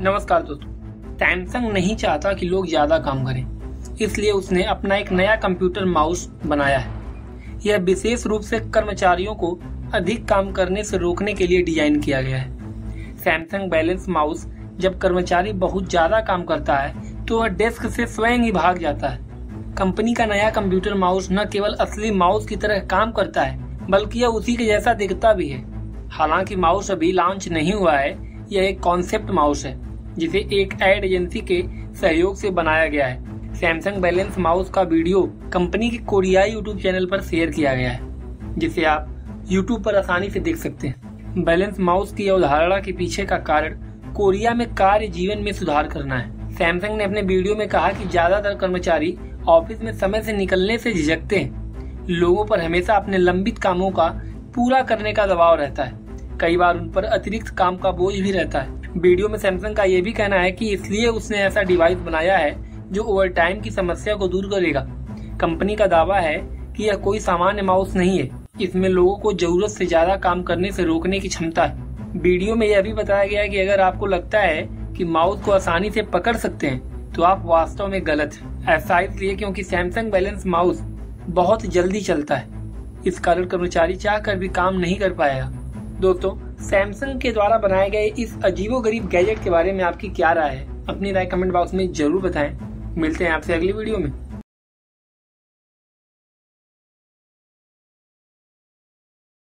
नमस्कार दोस्तों, सैमसंग नहीं चाहता कि लोग ज्यादा काम करें, इसलिए उसने अपना एक नया कंप्यूटर माउस बनाया है। यह विशेष रूप से कर्मचारियों को अधिक काम करने से रोकने के लिए डिजाइन किया गया है। सैमसंग बैलेंस माउस जब कर्मचारी बहुत ज्यादा काम करता है तो वह डेस्क से स्वयं ही भाग जाता है। कंपनी का नया कंप्यूटर माउस न केवल असली माउस की तरह काम करता है, बल्कि यह उसी के जैसा दिखता भी है। हालांकि माउस अभी लॉन्च नहीं हुआ है, यह एक कॉन्सेप्ट माउस है जिसे एक एड एजेंसी के सहयोग से बनाया गया है। सैमसंग बैलेंस माउस का वीडियो कंपनी के कोरियाई यूट्यूब चैनल पर शेयर किया गया है, जिसे आप यूट्यूब पर आसानी से देख सकते हैं। बैलेंस माउस की अवधारणा के पीछे का कारण कोरिया में कार्य जीवन में सुधार करना है। सैमसंग ने अपने वीडियो में कहा कि ज्यादातर कर्मचारी ऑफिस में समय से निकलने से झिझकते हैं। लोगों पर हमेशा अपने लंबित कामों का पूरा करने का दबाव रहता है, कई बार उन पर अतिरिक्त काम का बोझ भी रहता है। वीडियो में सैमसंग का ये भी कहना है कि इसलिए उसने ऐसा डिवाइस बनाया है जो ओवरटाइम की समस्या को दूर करेगा। कंपनी का दावा है कि यह कोई सामान्य माउस नहीं है, इसमें लोगों को जरूरत से ज्यादा काम करने से रोकने की क्षमता है। वीडियो में यह भी बताया गया है कि अगर आपको लगता है कि माउस को आसानी से पकड़ सकते हैं तो आप वास्तव में गलत है। ऐसा इसलिए क्योंकि सैमसंग बैलेंस माउस बहुत जल्दी चलता है, इस कारण कर्मचारी चाहकर भी काम नहीं कर पाएगा। दोस्तों, सैमसंग के द्वारा बनाए गए इस अजीबोगरीब गैजेट के बारे में आपकी क्या राय है? अपनी राय कमेंट बॉक्स में जरूर बताएं। मिलते हैं आपसे अगली वीडियो में।